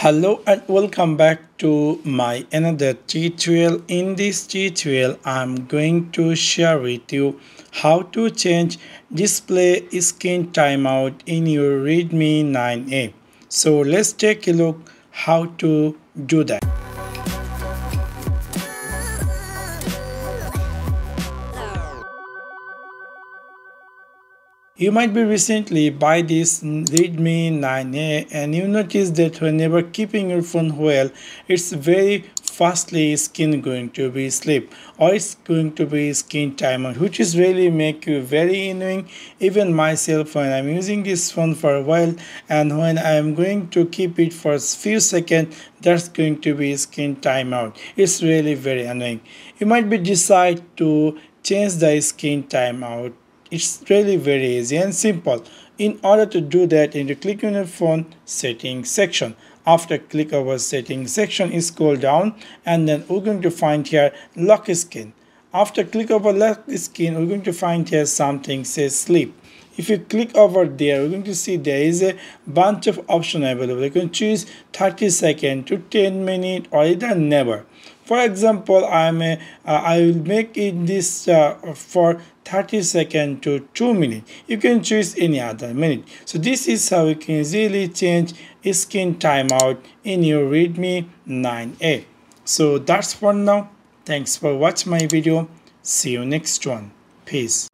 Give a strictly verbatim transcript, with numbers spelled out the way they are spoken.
Hello and welcome back to my another tutorial. In this tutorial I'm going to share with you how to change display screen timeout in your Redmi nine A. So let's take a look how to do that. You might be recently buy this Redmi nine A and you notice that whenever keeping your phone well, it's very fastly screen going to be sleep or it's going to be screen timer, which is really make you very annoying. Even myself, when I'm using this phone for a while and when I'm going to keep it for a few seconds, that's going to be screen timeout. It's really very annoying. You might be decide to change the screen timeout. It's really very easy and simple. In order to do that, you need to click on your phone settings section. After click over settings section, you scroll down and then we're going to find here lock screen. After click over lock screen, we're going to find here something says sleep. If you click over there, we're going to see there is a bunch of options available. You can choose thirty seconds to ten minutes or either never. For example, I'm a, uh, I will make it this uh, for thirty seconds to two minutes. You can choose any other minute. So this is how you can easily change screen timeout in your Redmi nine A. So that's for now. Thanks for watching my video. See you next one. Peace.